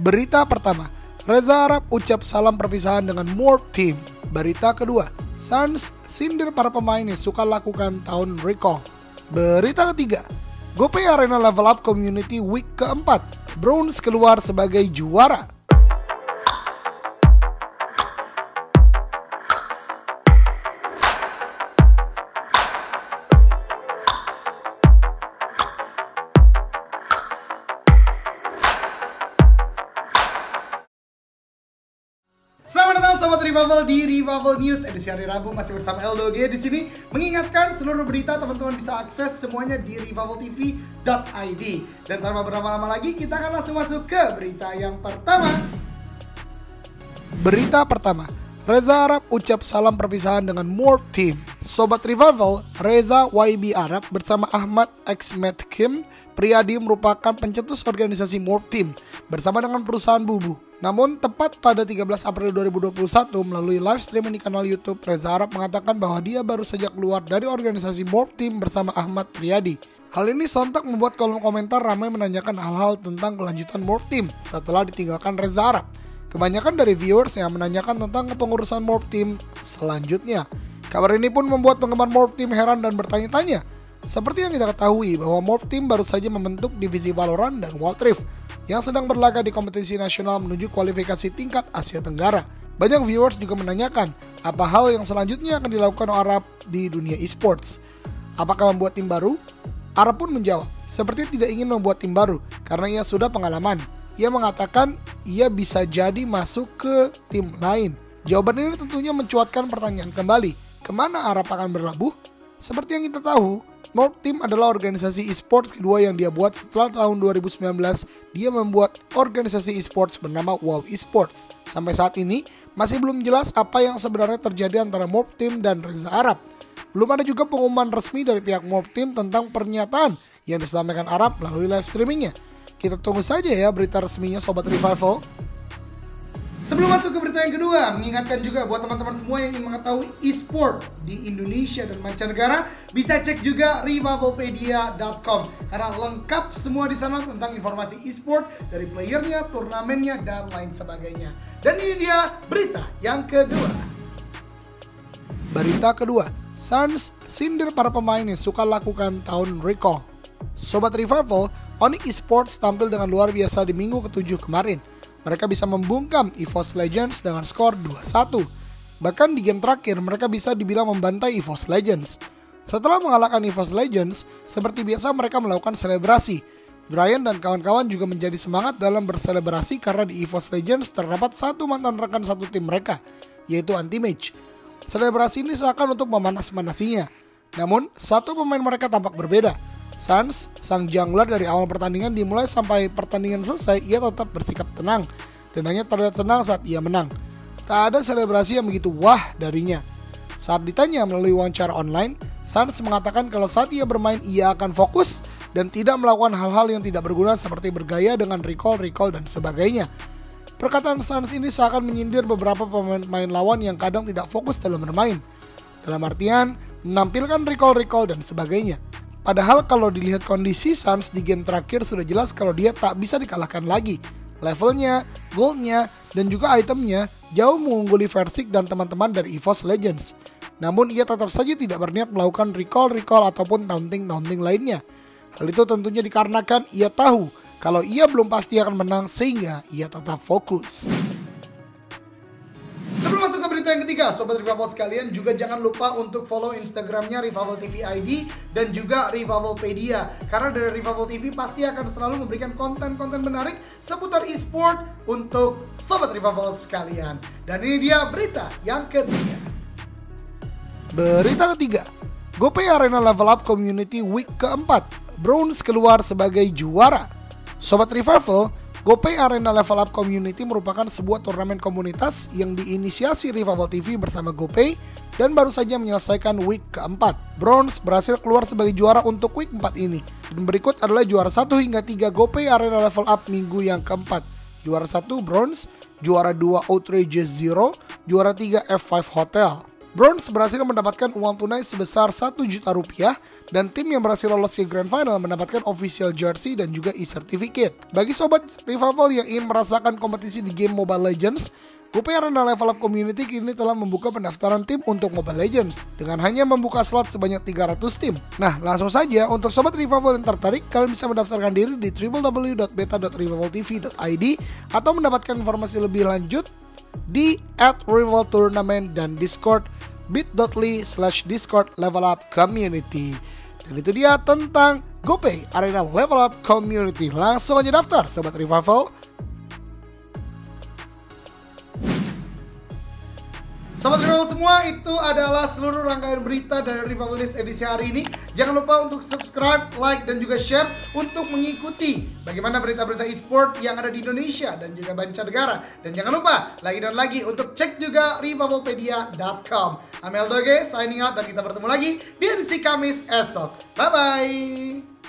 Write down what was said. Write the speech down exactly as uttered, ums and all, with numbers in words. Berita pertama, Reza Arap ucap salam perpisahan dengan Morph Team. Berita kedua, Sanz sindir para pemain yang suka lakukan tahun recall. Berita ketiga, GoPay Arena Level Up Community Week keempat, Bronze keluar sebagai juara. Sobat Revival di Revival News edisi hari Rabu, masih bersama Eldoge di sini mengingatkan seluruh berita teman-teman bisa akses semuanya di revival t v dot i d. Dan tanpa berlama-lama lagi, kita akan langsung masuk ke berita yang pertama. Berita pertama, Reza Arap ucap salam perpisahan dengan Morph Team. Sobat Revival, Reza Y B Arap bersama Ahmad Ahmad Kim Priyadi merupakan pencetus organisasi Morph Team bersama dengan perusahaan Bubu. Namun, tepat pada tiga belas April dua ribu dua puluh satu, melalui live streaming di kanal YouTube, Reza Arap mengatakan bahwa dia baru saja keluar dari organisasi Morph Team bersama Ahmad Priyadi. Hal ini sontak membuat kolom komentar ramai menanyakan hal-hal tentang kelanjutan Morph Team setelah ditinggalkan Reza Arap. Kebanyakan dari viewers yang menanyakan tentang kepengurusan Morph Team selanjutnya. Kabar ini pun membuat penggemar Morph Team heran dan bertanya-tanya. Seperti yang kita ketahui, bahwa Morph Team baru saja membentuk divisi Valorant dan Wild Rift yang sedang berlaga di kompetisi nasional menuju kualifikasi tingkat Asia Tenggara. Banyak viewers juga menanyakan, apa hal yang selanjutnya akan dilakukan Arap di dunia esports? Apakah membuat tim baru? Arap pun menjawab, seperti tidak ingin membuat tim baru, karena ia sudah pengalaman. Ia mengatakan, ia bisa jadi masuk ke tim lain. Jawaban ini tentunya mencuatkan pertanyaan kembali, kemana Arap akan berlabuh? Seperti yang kita tahu, Morph Team adalah organisasi esports kedua yang dia buat setelah tahun dua ribu sembilan belas. Dia membuat organisasi esports bernama WOW Esports. Sampai saat ini masih belum jelas apa yang sebenarnya terjadi antara Morph Team dan Reza Arap. Belum ada juga pengumuman resmi dari pihak Morph Team tentang pernyataan yang disampaikan Arap melalui live streamingnya. Kita tunggu saja ya berita resminya, Sobat Revival. Sebelum masuk ke berita yang kedua, mengingatkan juga buat teman-teman semua yang ingin mengetahui e-sport di Indonesia dan mancanegara, bisa cek juga revivalpedia dot com karena lengkap semua di sana tentang informasi e-sport dari playernya, turnamennya, dan lain sebagainya. Dan ini dia berita yang kedua. Berita kedua, Sanz sindir para pemain yang suka lakukan tahun recall. Sobat Revival, Onyx e-sport tampil dengan luar biasa di minggu ketujuh kemarin. Mereka bisa membungkam EVOS Legends dengan skor dua satu. Bahkan di game terakhir, mereka bisa dibilang membantai EVOS Legends. Setelah mengalahkan EVOS Legends, seperti biasa mereka melakukan selebrasi. Brian dan kawan-kawan juga menjadi semangat dalam berselebrasi karena di EVOS Legends terdapat satu mantan rekan satu tim mereka, yaitu Anti-Mage. Selebrasi ini seakan untuk memanas-manasinya. Namun, satu pemain mereka tampak berbeda. Sanz, sang jungler dari awal pertandingan dimulai sampai pertandingan selesai, ia tetap bersikap tenang dan hanya terlihat senang saat ia menang. Tak ada selebrasi yang begitu wah darinya. Saat ditanya melalui wawancara online, Sanz mengatakan kalau saat ia bermain ia akan fokus dan tidak melakukan hal-hal yang tidak berguna seperti bergaya dengan recall-recall dan sebagainya. Perkataan Sanz ini seakan menyindir beberapa pemain lawan yang kadang tidak fokus dalam bermain. Dalam artian, menampilkan recall-recall dan sebagainya. Padahal kalau dilihat kondisi Sanz di game terakhir sudah jelas kalau dia tak bisa dikalahkan lagi. Levelnya, goldnya, dan juga itemnya jauh mengungguli Versik dan teman-teman dari EVOS Legends. Namun ia tetap saja tidak berniat melakukan recall-recall ataupun taunting-taunting lainnya. Hal itu tentunya dikarenakan ia tahu kalau ia belum pasti akan menang sehingga ia tetap fokus. Sebelum masuk ke berita yang ketiga, Sobat Revival sekalian, juga jangan lupa untuk follow Instagramnya Revival T V I D dan juga Revivalpedia. Karena dari Revival T V pasti akan selalu memberikan konten-konten menarik seputar e-sport untuk Sobat Revival sekalian. Dan ini dia berita yang ketiga. Berita ketiga, GoPay Arena Level Up Community Week keempat, Bronze keluar sebagai juara. Sobat Revival, GoPay Arena Level Up Community merupakan sebuah turnamen komunitas yang diinisiasi Revival T V bersama GoPay dan baru saja menyelesaikan week keempat. Bronze berhasil keluar sebagai juara untuk week keempat ini. Dan berikut adalah juara satu hingga tiga GoPay Arena Level Up minggu yang keempat. Juara satu Bronze, juara dua Outrage Zero, juara tiga F lima Hotel. Bronze berhasil mendapatkan uang tunai sebesar satu juta rupiah dan tim yang berhasil lolos ke Grand Final mendapatkan official jersey dan juga e-certificate. Bagi sobat Revival yang ingin merasakan kompetisi di game Mobile Legends, GoPay Arena Level Up Community kini telah membuka pendaftaran tim untuk Mobile Legends dengan hanya membuka slot sebanyak tiga ratus tim. Nah, langsung saja untuk sobat Revival yang tertarik, kalian bisa mendaftarkan diri di w w w dot beta dot revival t v dot i d atau mendapatkan informasi lebih lanjut di at revival tournament dan Discord bit dot l y slash discord level up community. Dan itu dia tentang GoPay Arena Level Up Community. Langsung aja daftar, sobat Revival. Sobat Revival semua, itu adalah seluruh rangkaian berita dari Revival News edisi hari ini. Jangan lupa untuk subscribe, like, dan juga share untuk mengikuti bagaimana berita-berita e-sport yang ada di Indonesia dan juga mancanegara. Dan jangan lupa lagi dan lagi untuk cek juga revivalpedia dot com. Amel Doge signing out, dan kita bertemu lagi di edisi Kamis esok. Bye-bye!